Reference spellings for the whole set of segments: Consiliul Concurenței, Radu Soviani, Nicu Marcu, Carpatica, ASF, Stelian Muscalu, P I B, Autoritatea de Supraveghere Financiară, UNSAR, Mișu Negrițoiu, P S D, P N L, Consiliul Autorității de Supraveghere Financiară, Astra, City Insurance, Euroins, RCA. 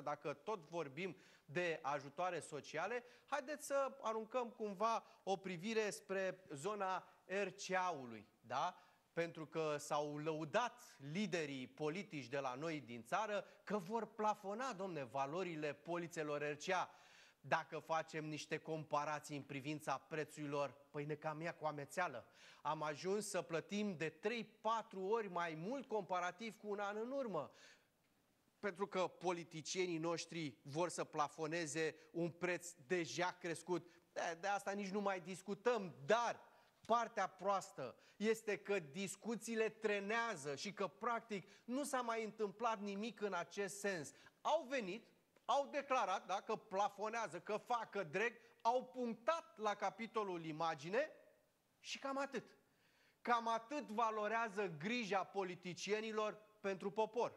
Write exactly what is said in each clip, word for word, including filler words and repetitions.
dată, dacă tot vorbim de ajutoare sociale, haideți să aruncăm cumva o privire spre zona R C A-ului, da? Pentru că s-au lăudat liderii politici de la noi din țară că vor plafona, domne, valorile polițelor R C A. Dacă facem niște comparații în privința prețurilor, păi ne cam ia cu amețeală. Am ajuns să plătim de trei patru ori mai mult comparativ cu un an în urmă. Pentru că politicienii noștri vor să plafoneze un preț deja crescut. De, de asta nici nu mai discutăm, dar partea proastă este că discuțiile trenează și că practic nu s-a mai întâmplat nimic în acest sens. Au venit, au declarat, da, că plafonează, că fac, că dreg, au punctat la capitolul imagine și cam atât. Cam atât valorează grija politicienilor pentru popor.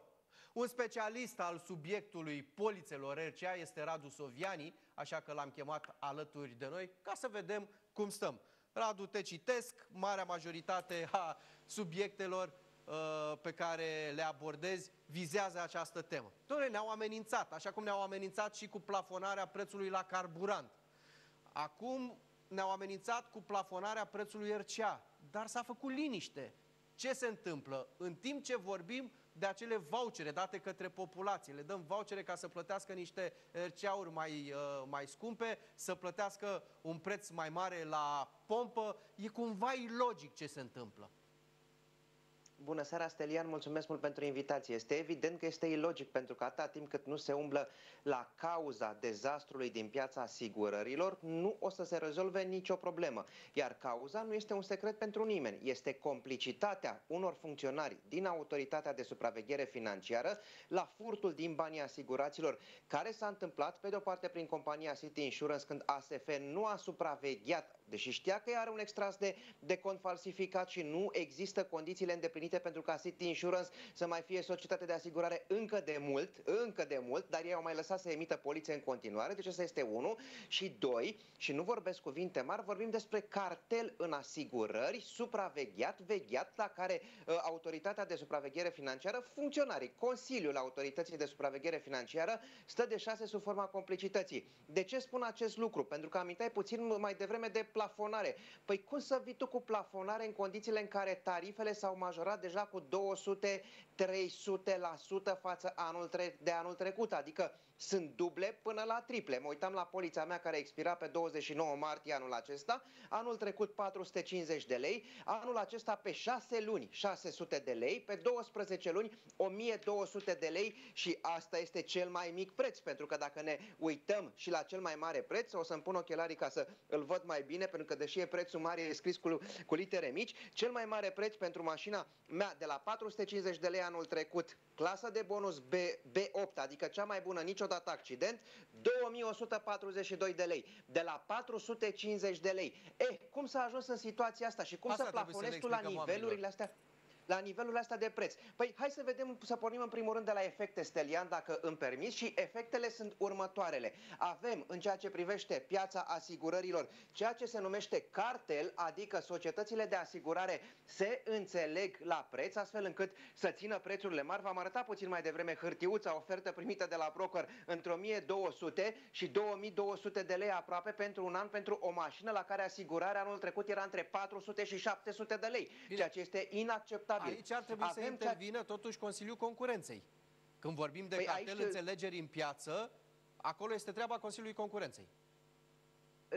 Un specialist al subiectului polițelor R C A este Radu Soviani, așa că l-am chemat alături de noi ca să vedem cum stăm. Radu, te citesc, marea majoritate a subiectelor uh, pe care le abordezi vizează această temă. Doamne, ne-au amenințat, așa cum ne-au amenințat și cu plafonarea prețului la carburant. Acum ne-au amenințat cu plafonarea prețului R C A, dar s-a făcut liniște. Ce se întâmplă? În timp ce vorbim de acele vouchere date către populație, le dăm vouchere ca să plătească niște R C A-uri mai, uh, mai scumpe, să plătească un preț mai mare la pompă, e cumva ilogic ce se întâmplă. Bună seara, Stelian, mulțumesc mult pentru invitație. Este evident că este ilogic, pentru că atâta timp cât nu se umblă la cauza dezastrului din piața asigurărilor, nu o să se rezolve nicio problemă. Iar cauza nu este un secret pentru nimeni. Este complicitatea unor funcționari din Autoritatea de Supraveghere Financiară la furtul din banii asiguraților, care s-a întâmplat, pe de o parte, prin compania City Insurance, când A S F nu a supravegheat, deși știa că are un extras de, de cont falsificat și nu există condițiile îndeplinite pentru ca City Insurance să mai fie societate de asigurare încă de mult, încă de mult, dar ei au mai lăsat să emită polițe în continuare, deci asta este unul. Și doi, și nu vorbesc cuvinte mari, vorbim despre cartel în asigurări, supravegheat, vegheat, la care uh, Autoritatea de Supraveghere Financiară, funcționarii, Consiliul Autorității de Supraveghere Financiară, stă de șase sub forma complicității. De ce spun acest lucru? Pentru că amintai puțin mai devreme de plafonare. Păi cum să vii tu cu plafonare în condițiile în care tarifele s-au majorat deja cu două sute la trei sute la sută față anul tre de anul trecut, adică sunt duble până la triple. Mă uitam la polița mea care expira pe douăzeci și nouă martie anul acesta, anul trecut patru sute cincizeci de lei, anul acesta pe șase luni șase sute de lei, pe douăsprezece luni o mie două sute de lei și asta este cel mai mic preț, pentru că dacă ne uităm și la cel mai mare preț, o să-mi pun ochelarii ca să îl văd mai bine, pentru că deși e prețul mare, e scris cu, cu litere mici, cel mai mare preț pentru mașina mea de la patru sute cincizeci de lei anul trecut, clasa de bonus B, B opt, adică cea mai bună, niciodată accident, două mii o sută patruzeci și doi de lei, de la patru sute cincizeci de lei. Eh, cum s-a ajuns în situația asta și cum să plafonezi tu la nivelurile astea? La nivelul ăsta de preț. Păi hai să vedem, să pornim în primul rând de la efecte, Stelian, dacă îmi permis, și efectele sunt următoarele. Avem, în ceea ce privește piața asigurărilor, ceea ce se numește cartel, adică societățile de asigurare se înțeleg la preț, astfel încât să țină prețurile mari. V-am arătat puțin mai devreme hârtiuța, ofertă primită de la broker între o mie două sute și două mii două sute de lei aproape pentru un an, pentru o mașină la care asigurarea anul trecut era între patru sute și șapte sute de lei, ceea ce este inacceptabil. Aici ar trebui Avem să intervină cea... totuși Consiliul Concurenței. Când vorbim de păi cartel aici... înțelegeri în piață, acolo este treaba Consiliului Concurenței.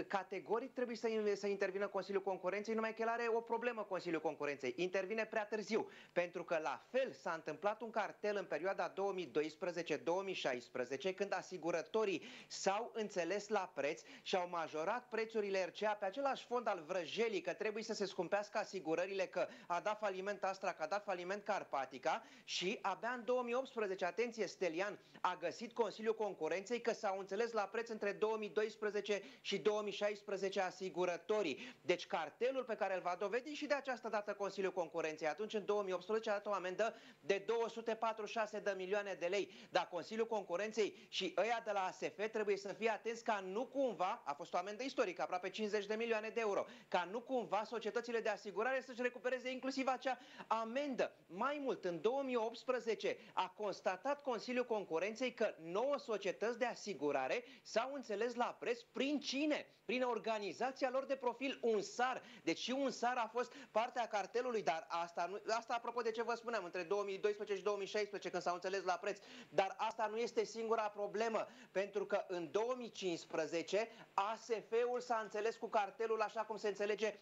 Categoric trebuie să, să intervină Consiliul Concurenței, numai că el are o problemă, Consiliul Concurenței. Intervine prea târziu, pentru că la fel s-a întâmplat un cartel în perioada două mii doisprezece două mii șaisprezece, când asigurătorii s-au înțeles la preț și au majorat prețurile R C A pe același fond al vrăjelii că trebuie să se scumpească asigurările, că a dat faliment Astra, că a dat faliment Carpatica, și abia în două mii optsprezece, atenție, Stelian, a găsit Consiliul Concurenței că s-au înțeles la preț între două mii doisprezece și două mii șaisprezece. două mii șaisprezece asigurătorii. Deci cartelul pe care îl va dovedi și de această dată Consiliul Concurenței. Atunci, în două mii optsprezece, a dat o amendă de două sute patruzeci și șase de milioane de lei. Dar Consiliul Concurenței și ăia de la A S F trebuie să fie atenți ca nu cumva, a fost o amendă istorică, aproape cincizeci de milioane de euro, ca nu cumva societățile de asigurare să-și recupereze inclusiv acea amendă. Mai mult, în două mii optsprezece a constatat Consiliul Concurenței că nouă societăți de asigurare s-au înțeles la preț prin cine? Prin organizația lor de profil UNSAR. Deci și UNSAR a fost partea cartelului, dar asta, nu, asta apropo de ce vă spuneam, între două mii doisprezece și două mii șaisprezece când s-au înțeles la preț, dar asta nu este singura problemă, pentru că în două mii cincisprezece A S F-ul s-a înțeles cu cartelul așa cum se înțelege,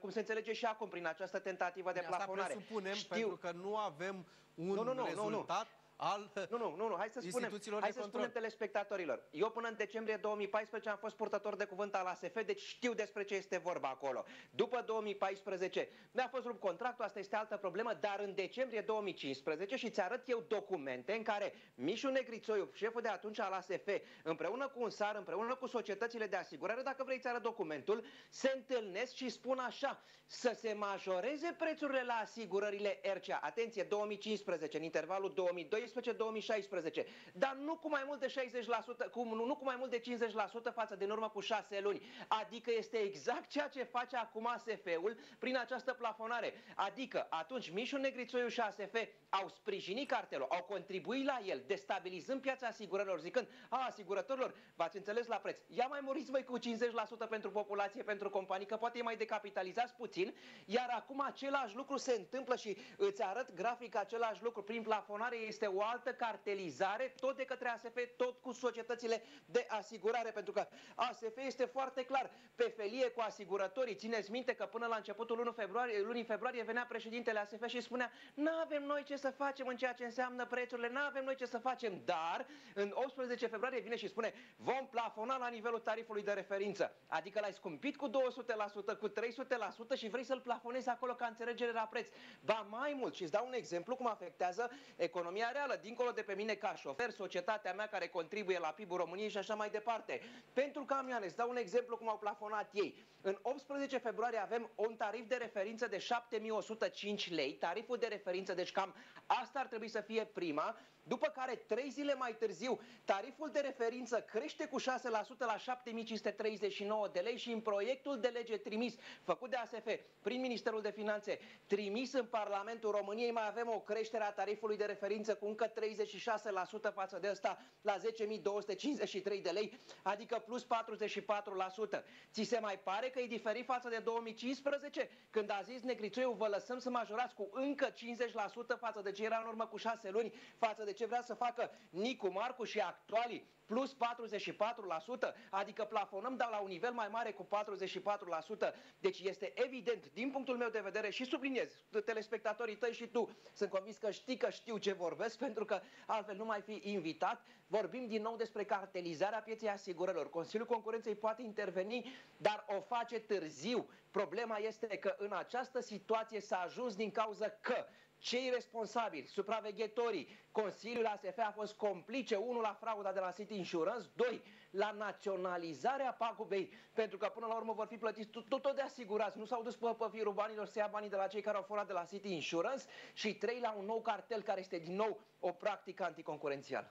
cum se înțelege și acum prin această tentativă de plafonare. Asta presupunem, știu, pentru că nu avem un nu, nu, nu, rezultat. Nu, nu. Al nu, nu, nu, nu, hai să spunem, hai să spunem telespectatorilor. Eu până în decembrie două mii paisprezece am fost purtător de cuvânt al A S F, deci știu despre ce este vorba acolo. După două mii paisprezece mi-a fost rupt contractul, asta este altă problemă, dar în decembrie două mii cincisprezece, și ți arăt eu documente în care Mișu Negrițoiu, șeful de atunci al A S F, împreună cu UNSAR, împreună cu societățile de asigurare, dacă vrei ți arăt documentul, se întâlnesc și spun așa: să se majoreze prețurile la asigurările R C A. Atenție, două mii cincisprezece, în intervalul două mii doisprezece, două mii șaisprezece, dar nu cu mai mult de șaizeci la sută, cu, nu, nu cu mai mult de cincizeci la sută față de în urmă cu șase luni. Adică este exact ceea ce face acum A S F-ul prin această plafonare. Adică atunci Mișu Negrițoiu și A S F au sprijinit cartelul, au contribuit la el, destabilizând piața asigurărilor, zicând: a, asigurătorilor, v-ați înțeles la preț, ia mai moriți voi cu cincizeci la sută pentru populație, pentru companii, că poate mai decapitalizați puțin. Iar acum același lucru se întâmplă și îți arăt grafic același lucru. Prin plafonare este o altă cartelizare, tot de către A S F, tot cu societățile de asigurare, pentru că A S F este foarte clar pe felie cu asigurătorii. Țineți minte că până la începutul lunii februarie, lunii februarie venea președintele A S F și spunea: n-avem noi ce să facem în ceea ce înseamnă prețurile, n-avem noi ce să facem, dar în optsprezece februarie vine și spune: vom plafona la nivelul tarifului de referință. Adică l-ai scumpit cu două sute la sută, cu trei sute la sută și vrei să-l plafonezi acolo ca înțelegere la preț. Ba mai mult, și îți dau un exemplu cum afectează economia reală, dincolo de pe mine ca șofer, societatea mea care contribuie la P I B-ul României și așa mai departe. Pentru camioane, îți dau un exemplu cum au plafonat ei. În optsprezece februarie avem un tarif de referință de șapte mii o sută cinci lei, tariful de referință, deci cam asta ar trebui să fie prima, după care trei zile mai târziu tariful de referință crește cu șase la sută la șapte mii cinci sute treizeci și nouă de lei și în proiectul de lege trimis, făcut de A S F prin Ministerul de Finanțe, trimis în Parlamentul României, mai avem o creștere a tarifului de referință cu încă treizeci și șase la sută față de ăsta, la zece mii două sute cincizeci și trei de lei, adică plus patruzeci și patru la sută. Ți se mai pare că e diferit față de două mii cincisprezece, când a zis Negrițoiu: vă lăsăm să majorați cu încă cincizeci la sută față de ce era în urmă cu șase luni, față de ce vrea să facă Nicu Marcu și actualii, plus patruzeci și patru la sută, adică plafonăm, dar la un nivel mai mare cu patruzeci și patru la sută. Deci este evident, din punctul meu de vedere, și subliniez, telespectatorii tăi și tu, sunt convins că știi că știu ce vorbesc, pentru că altfel nu mai fi invitat. Vorbim din nou despre cartelizarea pieței asigurărilor. Consiliul Concurenței poate interveni, dar o face târziu. Problema este că în această situație s-a ajuns din cauza că cei responsabili, supraveghetorii, Consiliul A S F a fost complice, unul, la frauda de la City Insurance, doi, la naționalizarea pagubei, pentru că până la urmă vor fi plătiți tot, tot de asigurați, nu s-au dus pe, pe firul banilor să ia banii de la cei care au furat de la City Insurance, și trei, la un nou cartel care este din nou o practică anticoncurențială.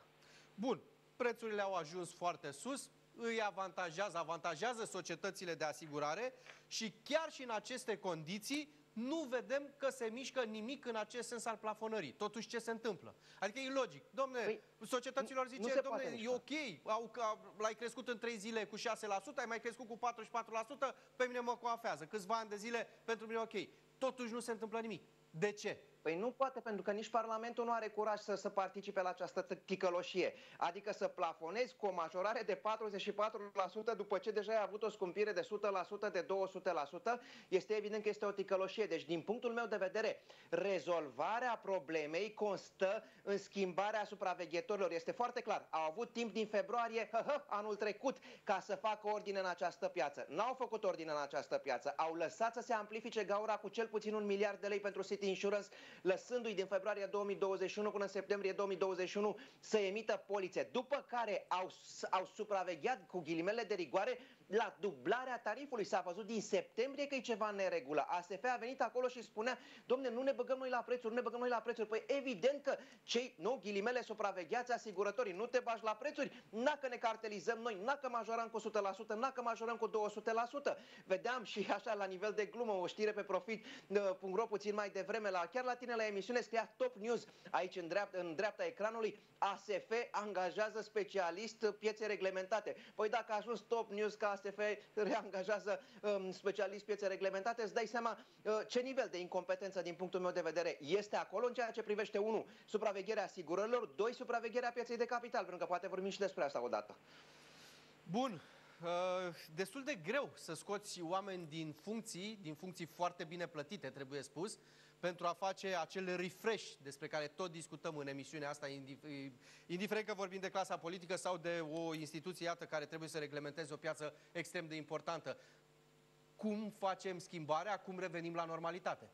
Bun, prețurile au ajuns foarte sus, îi avantajează, avantajează societățile de asigurare și chiar și în aceste condiții nu vedem că se mișcă nimic în acest sens al plafonării. Totuși, ce se întâmplă? Adică e logic. Domne, păi, societăților zice: domne, e ok, l-ai crescut în trei zile cu șase la sută, ai mai crescut cu patruzeci și patru la sută, pe mine mă coafează. Câțiva ani de zile, pentru mine ok. Totuși nu se întâmplă nimic. De ce? Păi nu poate, pentru că nici Parlamentul nu are curaj să, să participe la această ticăloșie. Adică să plafonezi cu o majorare de patruzeci și patru la sută după ce deja ai avut o scumpire de o sută la sută, de două sute la sută, este evident că este o ticăloșie. Deci, din punctul meu de vedere, rezolvarea problemei constă în schimbarea supraveghetorilor. Este foarte clar. Au avut timp din februarie, hă, hă, anul trecut, ca să facă ordine în această piață. N-au făcut ordine în această piață. Au lăsat să se amplifice gaura cu cel puțin un miliard de lei pentru City Insurance, lăsându-i din februarie două mii douăzeci și unu până în septembrie două mii douăzeci și unu să emită polițe, după care au, au supravegheat, cu ghilimele de rigoare, la dublarea tarifului. S-a văzut din septembrie că e ceva în neregulă. A S F a venit acolo și spunea, domne, nu ne băgăm noi la prețuri, nu ne băgăm noi la prețuri. Păi evident că cei, nu, ghilimele, supravegheați asigurătorii, nu te bagi la prețuri, n-acă ne cartelizăm noi, n-acă majorăm cu o sută la sută, n-acă majorăm cu două sute la sută. Vedeam și așa la nivel de glumă o știre pe profit punct ro puțin mai devreme, la, chiar la tine la emisiune scria Top News aici în dreapta, în dreapta ecranului, A S F angajează specialist piețe reglementate. Păi dacă a ajuns Top News că A S F reangajează um, specialist piețe reglementate, îți dai seama uh, ce nivel de incompetență din punctul meu de vedere este acolo în ceea ce privește unu supravegherea asigurărilor, doi supravegherea pieței de capital, pentru că poate vorbim și despre asta odată. Bun. Destul de greu să scoți oameni din funcții, din funcții foarte bine plătite, trebuie spus, pentru a face acel refresh despre care tot discutăm în emisiunea asta, indiferent că vorbim de clasa politică sau de o instituție, iată, care trebuie să reglementeze o piață extrem de importantă. Cum facem schimbarea? Cum revenim la normalitate?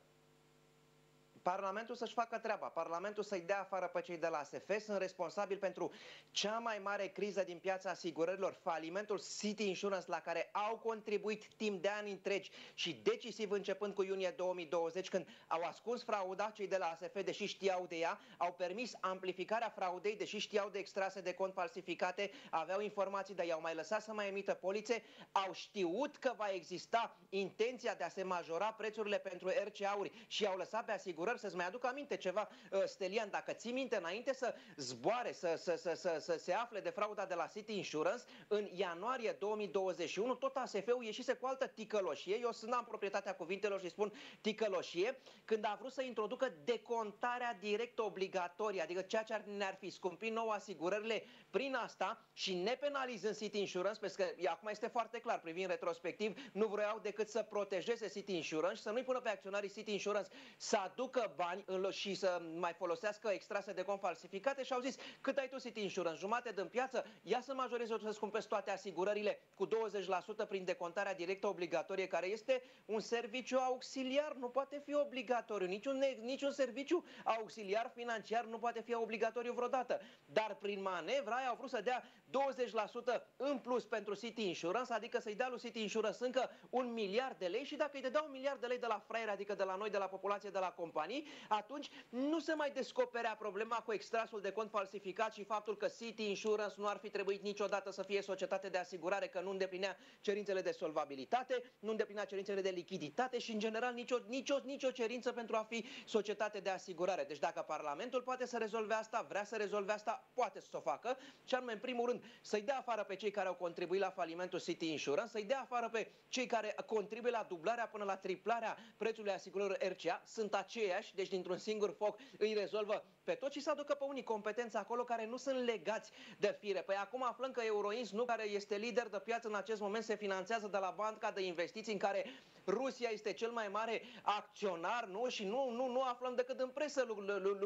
Parlamentul să-și facă treaba, Parlamentul să-i dea afară pe cei de la A S F, sunt responsabili pentru cea mai mare criză din piața asigurărilor, falimentul City Insurance, la care au contribuit timp de ani întregi și decisiv începând cu iunie două mii douăzeci, când au ascuns frauda cei de la A S F, deși știau de ea, au permis amplificarea fraudei, deși știau de extrase de cont falsificate, aveau informații, dar i-au mai lăsat să mai emită polițe, au știut că va exista intenția de a se majora prețurile pentru R C A-uri și i-au lăsat pe asigurări. Să-ți mai aduc aminte ceva, Stelian, dacă ții minte, înainte să zboare, să, să, să, să, să se afle de frauda de la City Insurance, în ianuarie două mii douăzeci și unu, tot A S F-ul ieșise cu altă ticăloșie, eu sunt, am proprietatea cuvintelor și spun ticăloșie, când a vrut să introducă decontarea direct obligatorie, adică ceea ce ne-ar fi scumpit nouă asigurările prin asta și nepenalizând City Insurance, pentru că acum este foarte clar, privind retrospectiv, nu vreau decât să protejeze City Insurance și să nu-i pună pe acționarii City Insurance să aducă bani și să mai folosească extrase de cont falsificate și au zis, cât ai tu City Insurance, jumate din piață, ia să majorezi, o să-ți cumpesc toate asigurările cu douăzeci la sută prin decontarea directă obligatorie, care este un serviciu auxiliar, nu poate fi obligatoriu, niciun, niciun serviciu auxiliar financiar nu poate fi obligatoriu vreodată, dar prin manevra aia au vrut să dea douăzeci la sută în plus pentru City Insurance, adică să-i dea lui City Insurance încă un miliard de lei și dacă îi dădea un miliard de lei de la fraier, adică de la noi, de la populație, de la companie, atunci nu se mai descoperea problema cu extrasul de cont falsificat și faptul că City Insurance nu ar fi trebuit niciodată să fie societate de asigurare, că nu îndeplinea cerințele de solvabilitate, nu îndeplinea cerințele de lichiditate și, în general, nicio, nicio, nicio cerință pentru a fi societate de asigurare. Deci dacă Parlamentul poate să rezolve asta, vrea să rezolve asta, poate să o facă, și anume, în primul rând, să-i dea afară pe cei care au contribuit la falimentul City Insurance, să-i dea afară pe cei care contribuie la dublarea până la triplarea prețului asigurărilor R C A, sunt aceia. Deci dintr-un singur foc îi rezolvă pe tot și să aducă pe unii competențe acolo care nu sunt legați de fire. Păi acum aflăm că Euroins, nu, care este lider de piață în acest moment, se finanțează de la banca de investiții în care Rusia este cel mai mare acționar, nu? Și nu, nu, nu aflăm decât în presă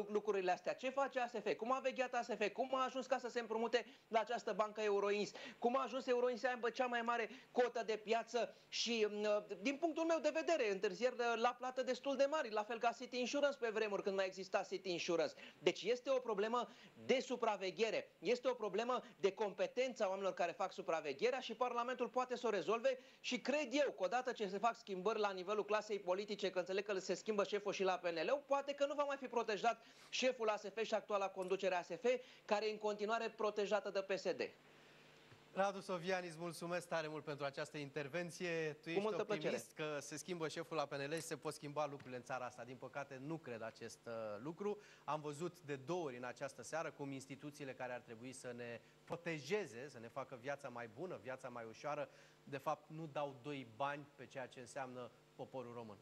lucrurile astea. Ce face A S F? Cum a vegheat A S F? Cum a ajuns ca să se împrumute la această bancă Euroins? Cum a ajuns Euroins să aibă cea mai mare cotă de piață și, din punctul meu de vedere, întârzieri la plată destul de mari, la fel ca City Insurance pe vremuri când mai exista City Insurance. Deci este o problemă de supraveghere, este o problemă de competența oamenilor care fac supravegherea și Parlamentul poate să o rezolve și cred eu că odată ce se fac schimbări la nivelul clasei politice, că înțeleg că se schimbă șeful și la P N L, poate că nu va mai fi protejat șeful A S F și actuala conducere A S F, care e în continuare protejată de P S D. Radu Soviani, îți mulțumesc tare mult pentru această intervenție. Tu ești optimist că se schimbă șeful la P N L și se pot schimba lucrurile în țara asta. Din păcate, nu cred acest lucru. Am văzut de două ori în această seară cum instituțiile care ar trebui să ne protejeze, să ne facă viața mai bună, viața mai ușoară, de fapt nu dau doi bani pe ceea ce înseamnă poporul român.